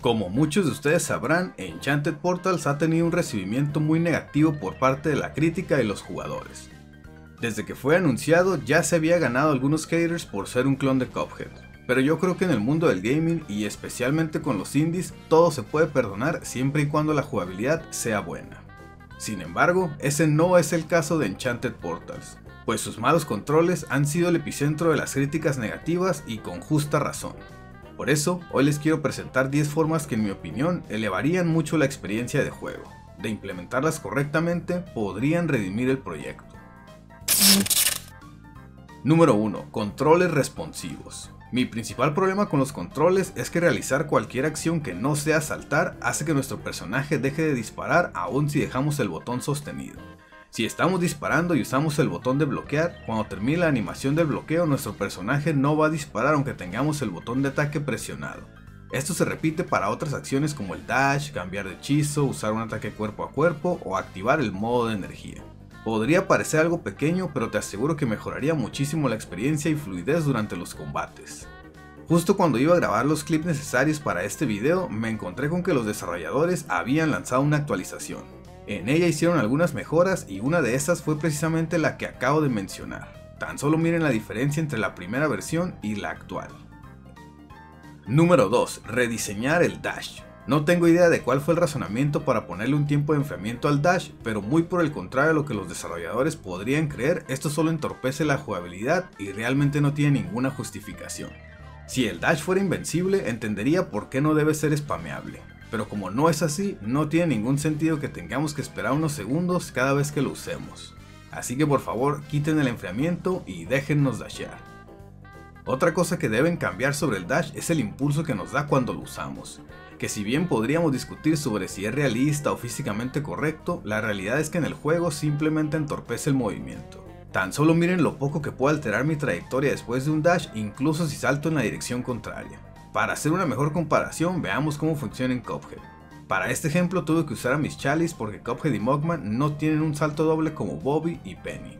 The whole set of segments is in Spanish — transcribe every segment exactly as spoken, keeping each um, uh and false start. Como muchos de ustedes sabrán, Enchanted Portals ha tenido un recibimiento muy negativo por parte de la crítica y los jugadores. Desde que fue anunciado ya se había ganado algunos haters por ser un clon de Cuphead, pero yo creo que en el mundo del gaming y especialmente con los indies todo se puede perdonar siempre y cuando la jugabilidad sea buena. Sin embargo, ese no es el caso de Enchanted Portals, pues sus malos controles han sido el epicentro de las críticas negativas y con justa razón. Por eso, hoy les quiero presentar diez formas que en mi opinión elevarían mucho la experiencia de juego. De implementarlas correctamente, podrían redimir el proyecto. Número uno. Controles responsivos. Mi principal problema con los controles es que realizar cualquier acción que no sea saltar hace que nuestro personaje deje de disparar aun si dejamos el botón sostenido. Si estamos disparando y usamos el botón de bloquear, cuando termine la animación del bloqueo nuestro personaje no va a disparar aunque tengamos el botón de ataque presionado. Esto se repite para otras acciones como el dash, cambiar de hechizo, usar un ataque cuerpo a cuerpo o activar el modo de energía. Podría parecer algo pequeño, pero te aseguro que mejoraría muchísimo la experiencia y fluidez durante los combates. Justo cuando iba a grabar los clips necesarios para este video, me encontré con que los desarrolladores habían lanzado una actualización. En ella hicieron algunas mejoras y una de esas fue precisamente la que acabo de mencionar. Tan solo miren la diferencia entre la primera versión y la actual. Número dos. Rediseñar el dash. No tengo idea de cuál fue el razonamiento para ponerle un tiempo de enfriamiento al dash, pero muy por el contrario a lo que los desarrolladores podrían creer, esto solo entorpece la jugabilidad y realmente no tiene ninguna justificación. Si el dash fuera invencible, entendería por qué no debe ser spameable, pero como no es así, no tiene ningún sentido que tengamos que esperar unos segundos cada vez que lo usemos. Así que por favor, quiten el enfriamiento y déjennos dashear. Otra cosa que deben cambiar sobre el dash es el impulso que nos da cuando lo usamos. Que si bien podríamos discutir sobre si es realista o físicamente correcto, la realidad es que en el juego simplemente entorpece el movimiento. Tan solo miren lo poco que puedo alterar mi trayectoria después de un dash, incluso si salto en la dirección contraria. Para hacer una mejor comparación, veamos cómo funciona en Cuphead. Para este ejemplo tuve que usar a Miss Chalice porque Cuphead y Mugman no tienen un salto doble como Bobby y Penny.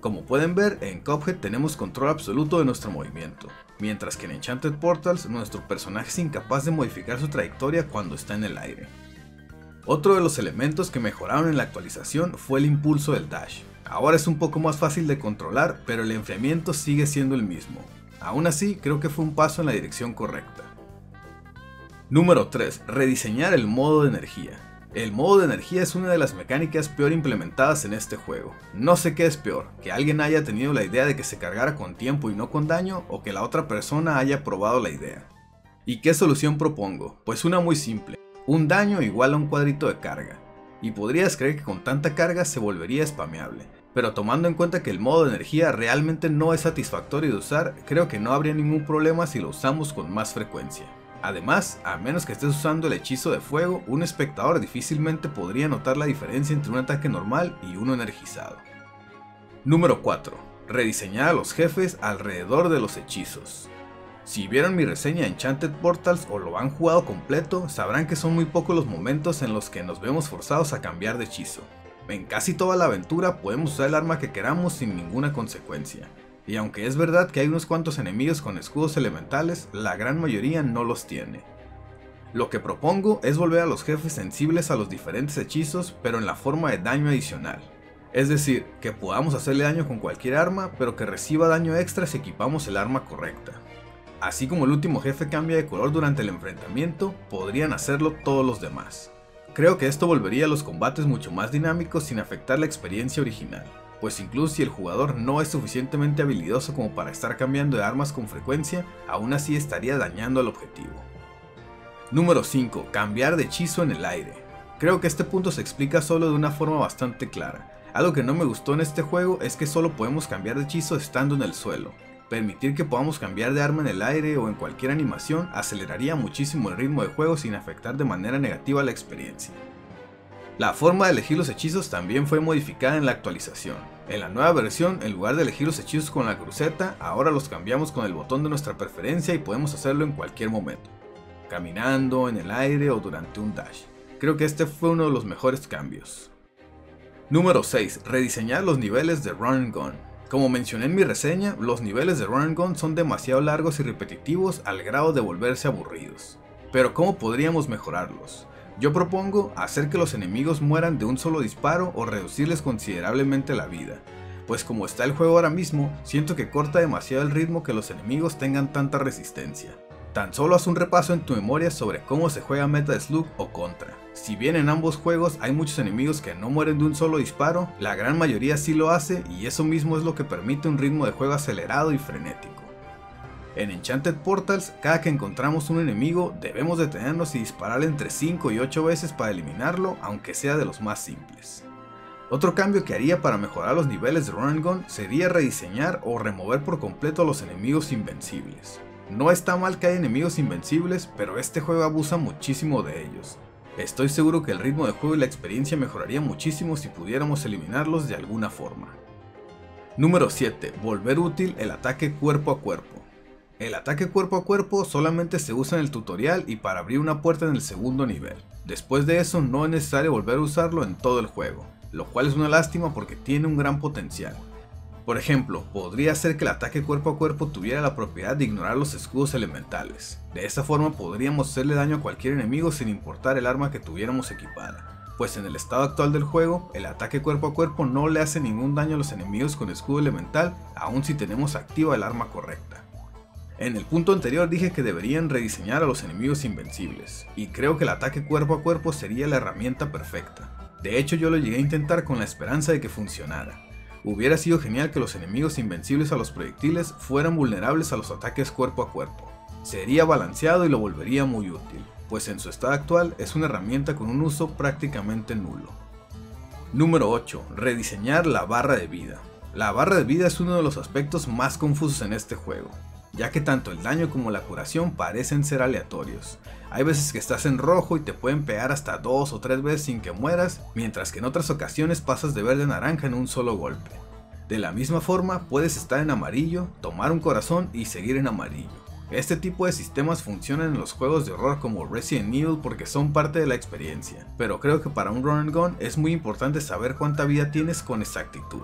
Como pueden ver, en Cuphead tenemos control absoluto de nuestro movimiento, mientras que en Enchanted Portals nuestro personaje es incapaz de modificar su trayectoria cuando está en el aire. Otro de los elementos que mejoraron en la actualización fue el impulso del dash. Ahora es un poco más fácil de controlar, pero el enfriamiento sigue siendo el mismo. Aún así, creo que fue un paso en la dirección correcta. Número tres. Rediseñar el modo de energía. El modo de energía es una de las mecánicas peor implementadas en este juego. No sé qué es peor, que alguien haya tenido la idea de que se cargara con tiempo y no con daño, o que la otra persona haya probado la idea. ¿Y qué solución propongo? Pues una muy simple, un daño igual a un cuadrito de carga. Y podrías creer que con tanta carga se volvería spameable, pero tomando en cuenta que el modo de energía realmente no es satisfactorio de usar, creo que no habría ningún problema si lo usamos con más frecuencia. Además, a menos que estés usando el hechizo de fuego, un espectador difícilmente podría notar la diferencia entre un ataque normal y uno energizado. Número cuatro. Rediseñar a los jefes alrededor de los hechizos. Si vieron mi reseña en Enchanted Portals o lo han jugado completo, sabrán que son muy pocos los momentos en los que nos vemos forzados a cambiar de hechizo. En casi toda la aventura podemos usar el arma que queramos sin ninguna consecuencia. Y aunque es verdad que hay unos cuantos enemigos con escudos elementales, la gran mayoría no los tiene. Lo que propongo es volver a los jefes sensibles a los diferentes hechizos, pero en la forma de daño adicional. Es decir, que podamos hacerle daño con cualquier arma, pero que reciba daño extra si equipamos el arma correcta. Así como el último jefe cambia de color durante el enfrentamiento, podrían hacerlo todos los demás. Creo que esto volvería a los combates mucho más dinámicos sin afectar la experiencia original. Pues incluso si el jugador no es suficientemente habilidoso como para estar cambiando de armas con frecuencia, aún así estaría dañando al objetivo. Número cinco. Cambiar de hechizo en el aire. Creo que este punto se explica solo de una forma bastante clara. Algo que no me gustó en este juego es que solo podemos cambiar de hechizo estando en el suelo. Permitir que podamos cambiar de arma en el aire o en cualquier animación aceleraría muchísimo el ritmo de juego sin afectar de manera negativa la experiencia. La forma de elegir los hechizos también fue modificada en la actualización. En la nueva versión, en lugar de elegir los hechizos con la cruceta, ahora los cambiamos con el botón de nuestra preferencia y podemos hacerlo en cualquier momento. Caminando, en el aire o durante un dash. Creo que este fue uno de los mejores cambios. Número seis. Rediseñar los niveles de Run and Gun. Como mencioné en mi reseña, los niveles de Run and Gun son demasiado largos y repetitivos al grado de volverse aburridos. Pero ¿cómo podríamos mejorarlos? Yo propongo hacer que los enemigos mueran de un solo disparo o reducirles considerablemente la vida, pues como está el juego ahora mismo, siento que corta demasiado el ritmo que los enemigos tengan tanta resistencia. Tan solo haz un repaso en tu memoria sobre cómo se juega Metal Slug o Contra. Si bien en ambos juegos hay muchos enemigos que no mueren de un solo disparo, la gran mayoría sí lo hace y eso mismo es lo que permite un ritmo de juego acelerado y frenético. En Enchanted Portals, cada que encontramos un enemigo, debemos detenernos y dispararle entre cinco y ocho veces para eliminarlo, aunque sea de los más simples. Otro cambio que haría para mejorar los niveles de Run and Gun sería rediseñar o remover por completo a los enemigos invencibles. No está mal que haya enemigos invencibles, pero este juego abusa muchísimo de ellos. Estoy seguro que el ritmo de juego y la experiencia mejoraría muchísimo si pudiéramos eliminarlos de alguna forma. Número siete. Volver útil el ataque cuerpo a cuerpo. El ataque cuerpo a cuerpo solamente se usa en el tutorial y para abrir una puerta en el segundo nivel. Después de eso no es necesario volver a usarlo en todo el juego, lo cual es una lástima porque tiene un gran potencial. Por ejemplo, podría ser que el ataque cuerpo a cuerpo tuviera la propiedad de ignorar los escudos elementales. De esa forma podríamos hacerle daño a cualquier enemigo sin importar el arma que tuviéramos equipada, pues en el estado actual del juego, el ataque cuerpo a cuerpo no le hace ningún daño a los enemigos con escudo elemental, aun si tenemos activa el arma correcta. En el punto anterior dije que deberían rediseñar a los enemigos invencibles, y creo que el ataque cuerpo a cuerpo sería la herramienta perfecta. De hecho yo lo llegué a intentar con la esperanza de que funcionara. Hubiera sido genial que los enemigos invencibles a los proyectiles fueran vulnerables a los ataques cuerpo a cuerpo. Sería balanceado y lo volvería muy útil, pues en su estado actual es una herramienta con un uso prácticamente nulo. Número ocho. Rediseñar la barra de vida. La barra de vida es uno de los aspectos más confusos en este juego, ya que tanto el daño como la curación parecen ser aleatorios. Hay veces que estás en rojo y te pueden pegar hasta dos o tres veces sin que mueras, mientras que en otras ocasiones pasas de verde a naranja en un solo golpe. De la misma forma, puedes estar en amarillo, tomar un corazón y seguir en amarillo. Este tipo de sistemas funcionan en los juegos de horror como Resident Evil porque son parte de la experiencia, pero creo que para un run and gun es muy importante saber cuánta vida tienes con exactitud.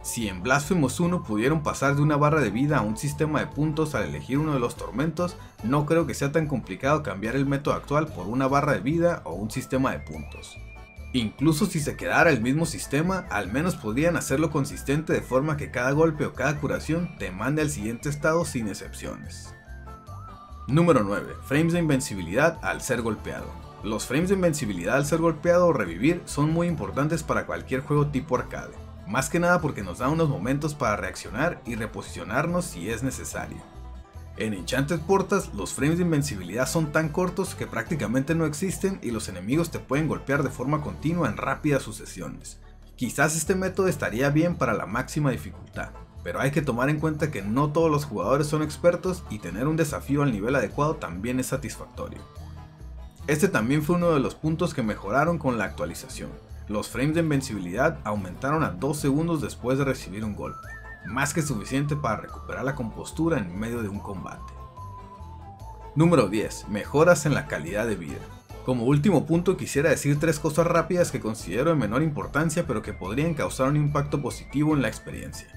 Si en Blasphemous uno pudieron pasar de una barra de vida a un sistema de puntos al elegir uno de los tormentos, no creo que sea tan complicado cambiar el método actual por una barra de vida o un sistema de puntos. Incluso si se quedara el mismo sistema, al menos podrían hacerlo consistente de forma que cada golpe o cada curación te mande al siguiente estado sin excepciones. Número nueve. Frames de invencibilidad al ser golpeado. Los frames de invencibilidad al ser golpeado o revivir son muy importantes para cualquier juego tipo arcade. Más que nada porque nos da unos momentos para reaccionar y reposicionarnos si es necesario. En Enchanted Portals los frames de invencibilidad son tan cortos que prácticamente no existen y los enemigos te pueden golpear de forma continua en rápidas sucesiones. Quizás este método estaría bien para la máxima dificultad, pero hay que tomar en cuenta que no todos los jugadores son expertos y tener un desafío al nivel adecuado también es satisfactorio. Este también fue uno de los puntos que mejoraron con la actualización. Los frames de invencibilidad aumentaron a dos segundos después de recibir un golpe, más que suficiente para recuperar la compostura en medio de un combate. Número diez. Mejoras en la calidad de vida. Como último punto quisiera decir tres cosas rápidas que considero de menor importancia pero que podrían causar un impacto positivo en la experiencia.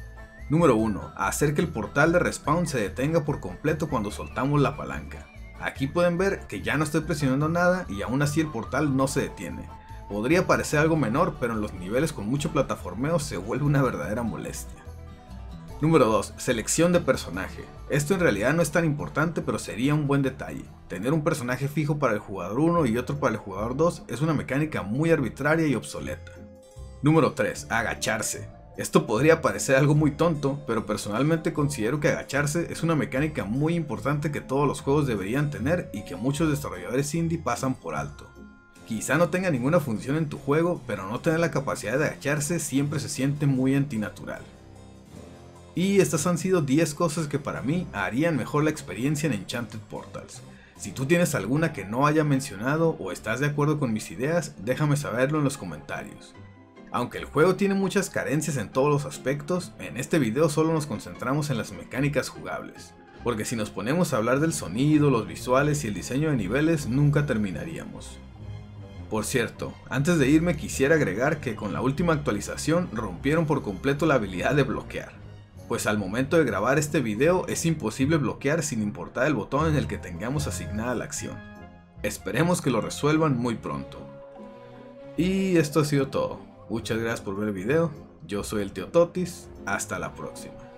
Número uno. Hacer que el portal de respawn se detenga por completo cuando soltamos la palanca. Aquí pueden ver que ya no estoy presionando nada y aún así el portal no se detiene. Podría parecer algo menor, pero en los niveles con mucho plataformeo se vuelve una verdadera molestia. Número dos. Selección de personaje. Esto en realidad no es tan importante, pero sería un buen detalle. Tener un personaje fijo para el jugador uno y otro para el jugador dos es una mecánica muy arbitraria y obsoleta. Número tres. Agacharse. Esto podría parecer algo muy tonto, pero personalmente considero que agacharse es una mecánica muy importante que todos los juegos deberían tener y que muchos desarrolladores indie pasan por alto. Quizá no tenga ninguna función en tu juego, pero no tener la capacidad de agacharse siempre se siente muy antinatural. Y estas han sido diez cosas que para mí harían mejor la experiencia en Enchanted Portals. Si tú tienes alguna que no haya mencionado o estás de acuerdo con mis ideas, déjame saberlo en los comentarios. Aunque el juego tiene muchas carencias en todos los aspectos, en este video solo nos concentramos en las mecánicas jugables, porque si nos ponemos a hablar del sonido, los visuales y el diseño de niveles nunca terminaríamos. Por cierto, antes de irme quisiera agregar que con la última actualización rompieron por completo la habilidad de bloquear, pues al momento de grabar este video es imposible bloquear sin importar el botón en el que tengamos asignada la acción. Esperemos que lo resuelvan muy pronto. Y esto ha sido todo. Muchas gracias por ver el video. Yo soy el Tío Totis. Hasta la próxima.